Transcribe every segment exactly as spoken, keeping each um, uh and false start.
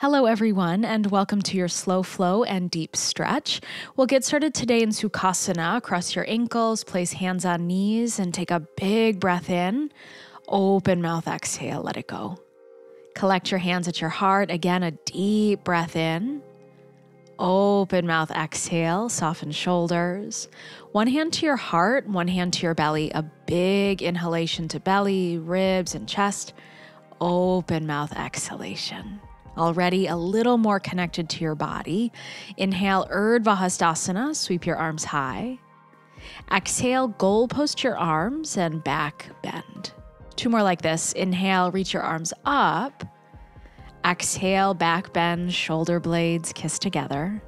Hello everyone, and welcome to your slow flow and deep stretch. We'll get started today in Sukhasana. Cross your ankles, place hands on knees, and take a big breath in. Open mouth, exhale, let it go. Collect your hands at your heart. Again, a deep breath in. Open mouth, exhale, soften shoulders. One hand to your heart, one hand to your belly. A big inhalation to belly, ribs, and chest. Open mouth, exhalation. Already a little more connected to your body. Inhale, Urdhva Hastasana, sweep your arms high. Exhale, goalpost your arms and back bend. Two more like this. Inhale, reach your arms up. Exhale, back bend, shoulder blades kiss together.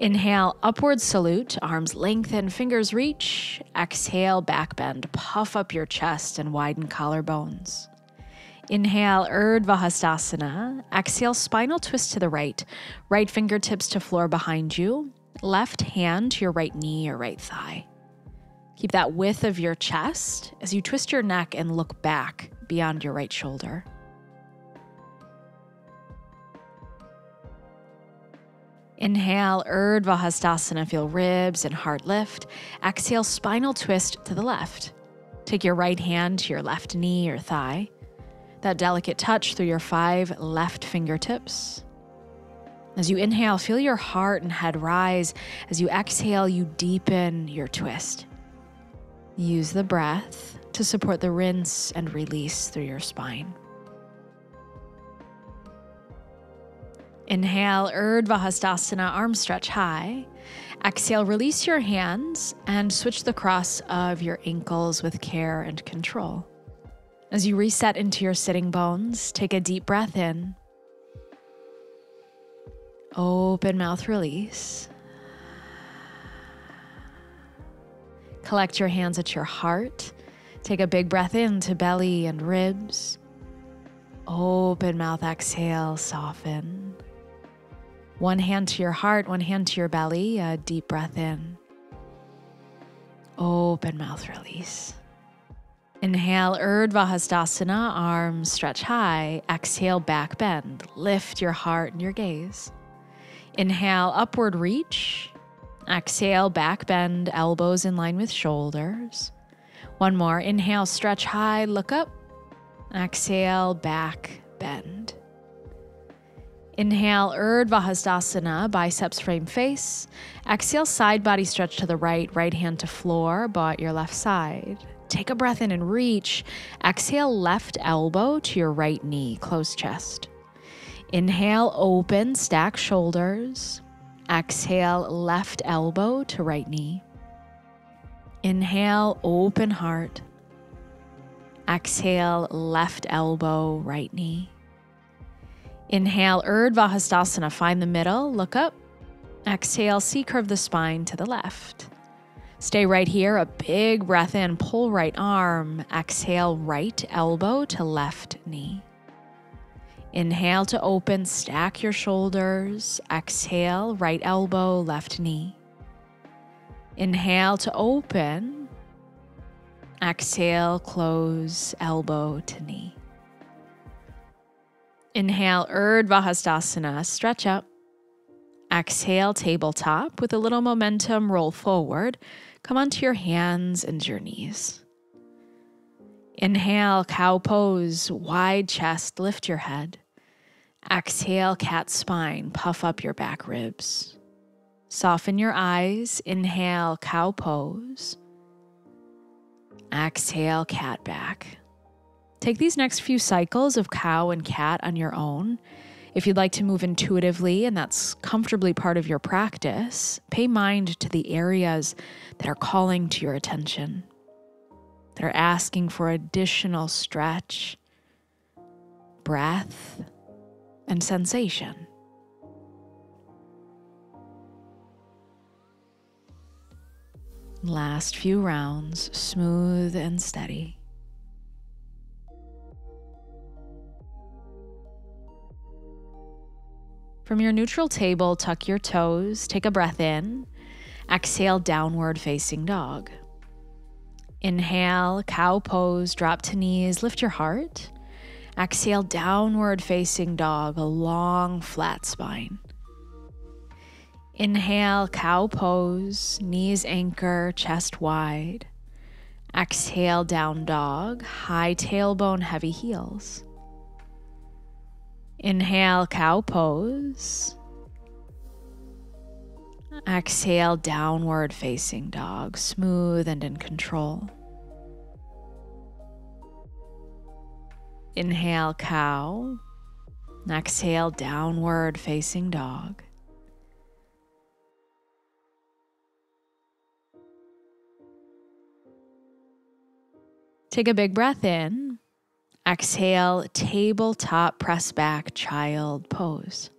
Inhale, upward salute, arms lengthen, fingers reach. Exhale, back bend, puff up your chest and widen collarbones. Inhale, Urdhva Hastasana. Exhale, spinal twist to the right. Right fingertips to floor behind you. Left hand to your right knee or right thigh. Keep that width of your chest as you twist your neck and look back beyond your right shoulder. Inhale, Urdhva Hastasana. Feel ribs and heart lift. Exhale, spinal twist to the left. Take your right hand to your left knee or thigh. That delicate touch through your five left fingertips. As you inhale, feel your heart and head rise. As you exhale, you deepen your twist. Use the breath to support the rinse and release through your spine. Inhale, Urdhva Hastasana, arms stretch high. Exhale, release your hands and switch the cross of your ankles with care and control. As you reset into your sitting bones, take a deep breath in. Open mouth, release. Collect your hands at your heart. Take a big breath in to belly and ribs. Open mouth, exhale, soften. One hand to your heart, one hand to your belly, a deep breath in. Open mouth, release. Inhale, Urdhva Hastasana, arms stretch high. Exhale, back bend. Lift your heart and your gaze. Inhale, upward reach. Exhale, back bend, elbows in line with shoulders. One more. Inhale, stretch high, look up. Exhale, back bend. Inhale, Urdhva Hastasana, biceps frame face. Exhale, side body stretch to the right, right hand to floor, bow at your left side. Take a breath in and reach. Exhale, left elbow to your right knee, close chest. Inhale, open, stack shoulders. Exhale, left elbow to right knee. Inhale, open heart. Exhale, left elbow, right knee. Inhale, Urdhva Hastasana, find the middle, look up. Exhale, C-curve the spine to the left. Stay right here, a big breath in, pull right arm, exhale, right elbow to left knee. Inhale to open, stack your shoulders, exhale, right elbow, left knee. Inhale to open, exhale, close, elbow to knee. Inhale, Urdhva Hastasana, stretch up. Exhale, tabletop. With a little momentum, roll forward. Come onto your hands and your knees. Inhale, cow pose, wide chest, lift your head. Exhale, cat spine, puff up your back ribs. Soften your eyes. Inhale, cow pose. Exhale, cat back. Take these next few cycles of cow and cat on your own. If you'd like to move intuitively and that's comfortably part of your practice, pay mind to the areas that are calling to your attention, that are asking for additional stretch, breath, and sensation. Last few rounds, smooth and steady. From your neutral table, tuck your toes, take a breath in. Exhale, downward facing dog. Inhale, cow pose, drop to knees, lift your heart. Exhale, downward facing dog, a long flat spine. Inhale, cow pose, knees anchor, chest wide. Exhale, down dog, high tailbone, heavy heels. Inhale, cow pose. Exhale, downward facing dog, smooth and in control. Inhale, cow. Exhale, downward facing dog. Take a big breath in. Exhale, tabletop press back, child pose.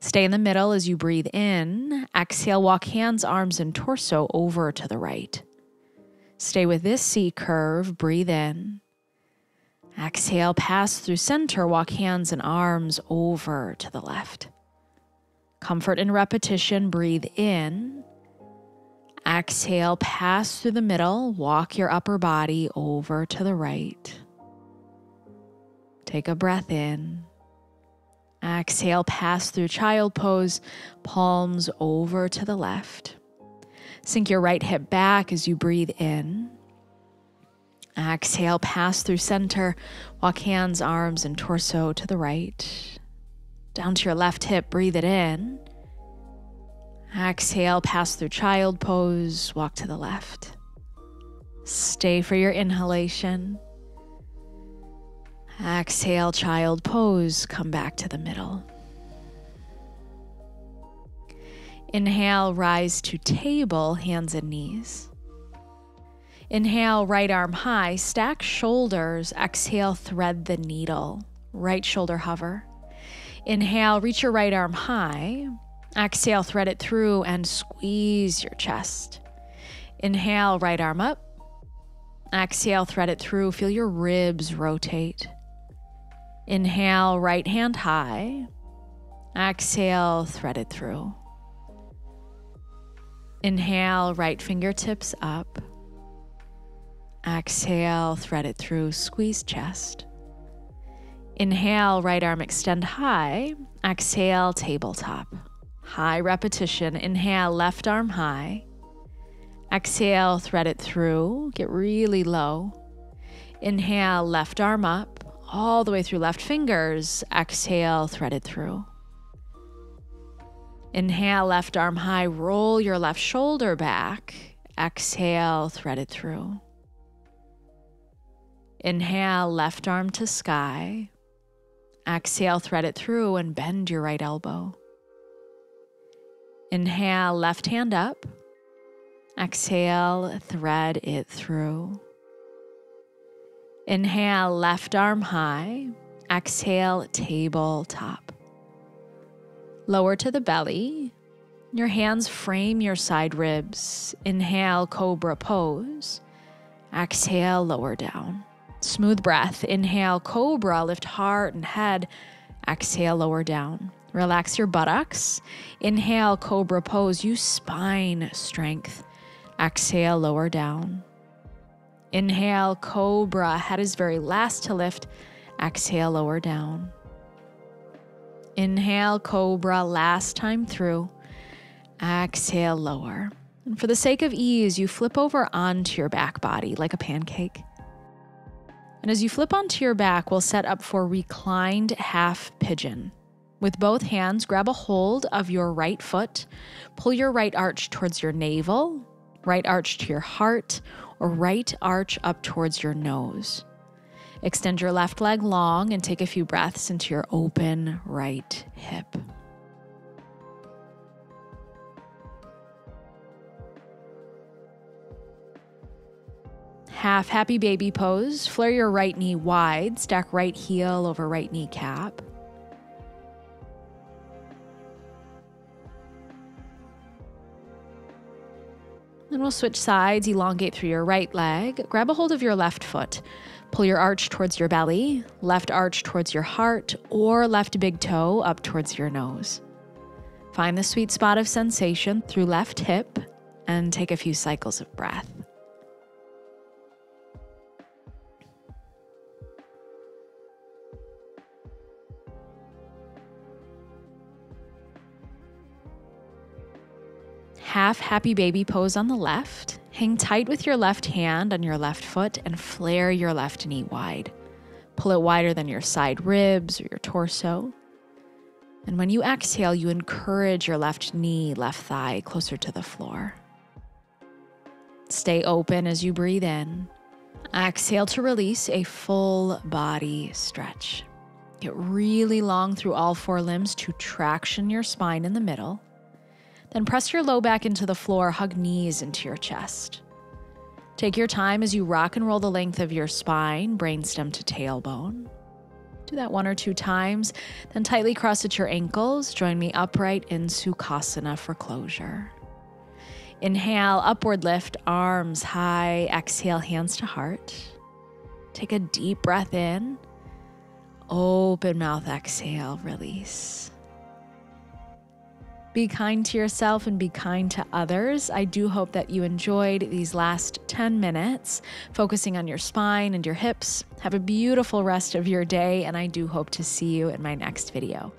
Stay in the middle as you breathe in. Exhale, walk hands, arms, and torso over to the right. Stay with this C curve, breathe in. Exhale, pass through center, walk hands and arms over to the left. Comfort and repetition, breathe in. Exhale, pass through the middle, walk your upper body over to the right. Take a breath in. Exhale, pass through child pose, palms over to the left. Sink your right hip back as you breathe in. Exhale, pass through center, walk hands, arms, and torso to the right. Down to your left hip, breathe it in. Exhale, pass through child pose, walk to the left. Stay for your inhalation. Exhale, child pose, come back to the middle. Inhale, rise to table, hands and knees. Inhale, right arm high, stack shoulders. Exhale, thread the needle, right shoulder hover. Inhale, reach your right arm high. Exhale, thread it through and squeeze your chest. Inhale, right arm up. Exhale, thread it through. Feel your ribs rotate. Inhale, right hand high. Exhale, thread it through. Inhale, right fingertips up. Exhale, thread it through. Squeeze chest. Inhale, right arm extend high. Exhale, tabletop. High repetition. Inhale, left arm high. Exhale, thread it through, get really low. Inhale, left arm up, all the way through left fingers. Exhale, thread it through. Inhale, left arm high, roll your left shoulder back. Exhale, thread it through. Inhale, left arm to sky. Exhale, thread it through and bend your right elbow. Inhale, left hand up. Exhale, thread it through. Inhale, left arm high. Exhale, tabletop. Lower to the belly. Your hands frame your side ribs. Inhale, cobra pose. Exhale, lower down. Smooth breath. Inhale, cobra. Lift heart and head. Exhale, lower down. Relax your buttocks. Inhale, cobra pose. Use spine strength. Exhale, lower down. Inhale, cobra. Head is very last to lift. Exhale, lower down. Inhale, cobra. Last time through. Exhale, lower. And for the sake of ease, you flip over onto your back body like a pancake. And as you flip onto your back, we'll set up for reclined half pigeon. With both hands, grab a hold of your right foot. Pull your right arch towards your navel. Right arch to your heart, or right arch up towards your nose. Extend your left leg long and take a few breaths into your open right hip. Half happy baby pose. Flare your right knee wide. Stack right heel over right kneecap. Then we'll switch sides, elongate through your right leg. Grab a hold of your left foot. Pull your arch towards your belly, left arch towards your heart, or left big toe up towards your nose. Find the sweet spot of sensation through left hip and take a few cycles of breath. half happy baby pose on the left. Hang tight with your left hand on your left foot and flare your left knee wide. Pull it wider than your side ribs or your torso. And when you exhale, you encourage your left knee, left thigh closer to the floor. Stay open as you breathe in. Exhale to release a full body stretch. Get really long through all four limbs to traction your spine in the middle. Then press your low back into the floor, hug knees into your chest. Take your time as you rock and roll the length of your spine, brainstem to tailbone. Do that one or two times, then tightly cross at your ankles. Join me upright in Sukhasana for closure. Inhale, upward lift, arms high. Exhale, hands to heart. Take a deep breath in. Open mouth, exhale, release. Be kind to yourself and be kind to others. I do hope that you enjoyed these last ten minutes, focusing on your spine and your hips. Have a beautiful rest of your day, and I do hope to see you in my next video.